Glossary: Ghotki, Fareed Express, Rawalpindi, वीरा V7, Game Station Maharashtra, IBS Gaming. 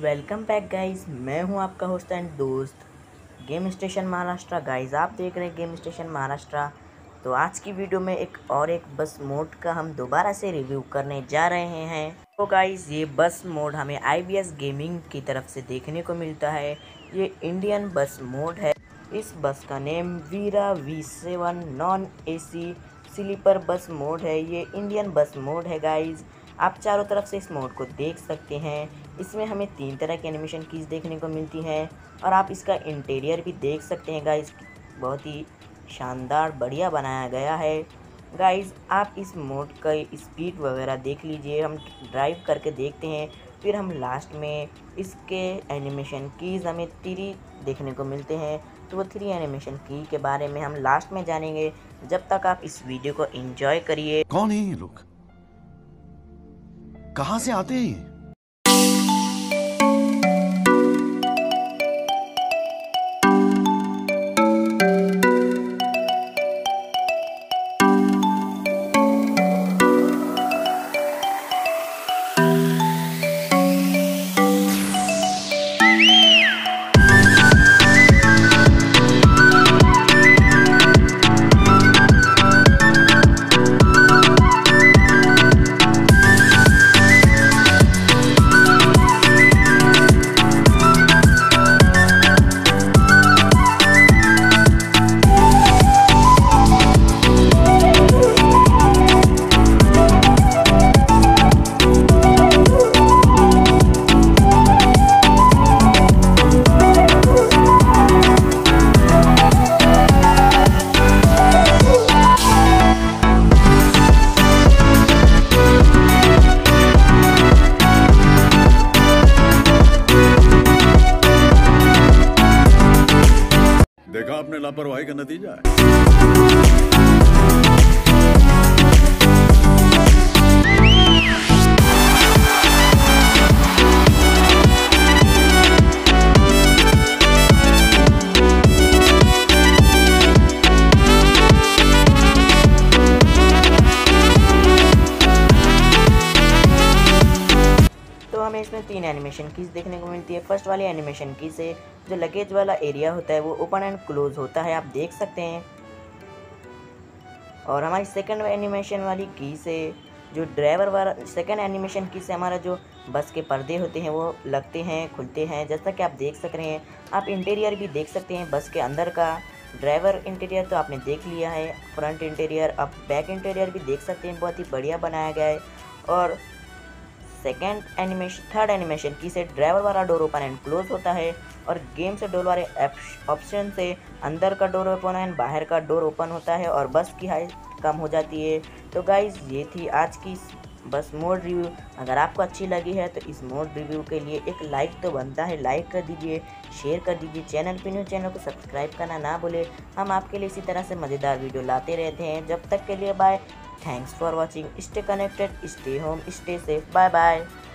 Welcome back guys, मैं हूं आपका होस्ट एंड दोस्त गेम स्टेशन महाराष्ट्र। गाइज आप देख रहे हैं गेम स्टेशन महाराष्ट्र। तो आज की वीडियो में एक बस मोड का हम दोबारा से रिव्यू करने जा रहे हैं। तो गाइज ये बस मोड हमें IBS गेमिंग की तरफ से देखने को मिलता है। ये इंडियन बस मोड है। इस बस का name वीरा V7 non AC sleeper bus mode है। ये इंडियन बस मोड है गाइज। आप चारों तरफ से इस मोड को देख सकते हैं। इसमें हमें 3 तरह की एनिमेशन कीज़ देखने को मिलती हैं और आप इसका इंटीरियर भी देख सकते हैं गाइज़। बहुत ही शानदार बढ़िया बनाया गया है गाइज़। आप इस मोड का स्पीड वगैरह देख लीजिए। हम ड्राइव करके देखते हैं, फिर हम लास्ट में इसके एनिमेशन कीज़ हमें 3 देखने को मिलते हैं। तो वो 3 एनिमेशन की के बारे में हम लास्ट में जानेंगे। जब तक आप इस वीडियो को एंजॉय करिए। कौन है ये लोग, कहाँ से आते हैं? देखा आपने लापरवाही का नतीजा है। इसमें 3 एनिमेशन कीज देखने को मिलती है। फर्स्ट वाली एनिमेशन की से जो लगेज वाला एरिया होता है वो ओपन एंड क्लोज होता है, आप देख सकते हैं। और हमारी सेकंड एनिमेशन वाली की से जो ड्राइवर वाला सेकंड एनिमेशन की से हमारा जो बस के पर्दे होते हैं वो लगते हैं, खुलते हैं, जैसा कि आप देख सक रहे हैं। आप इंटीरियर भी देख सकते हैं बस के अंदर का। ड्राइवर इंटीरियर तो आपने देख लिया है, फ्रंट इंटीरियर। आप बैक इंटीरियर भी देख सकते हैं, बहुत ही बढ़िया बनाया गया है। और सेकेंड एनिमेशन थर्ड एनिमेशन की से ड्राइवर वाला डोर ओपन एंड क्लोज होता है। और गेम से डोर वाले ऑप्शन से अंदर का डोर ओपन एंड बाहर का डोर ओपन होता है और बस की हाइट कम हो जाती है। तो गाइज़ ये थी आज की बस मोड रिव्यू। अगर आपको अच्छी लगी है तो इस मोड रिव्यू के लिए एक लाइक तो बनता है, लाइक कर दीजिए, शेयर कर दीजिए। चैनल पे न्यू, चैनल को सब्सक्राइब करना ना भूलें। हम आपके लिए इसी तरह से मज़ेदार वीडियो लाते रहते हैं। जब तक के लिए bye. Thanks for watching. Stay connected, stay home, stay safe. Bye bye.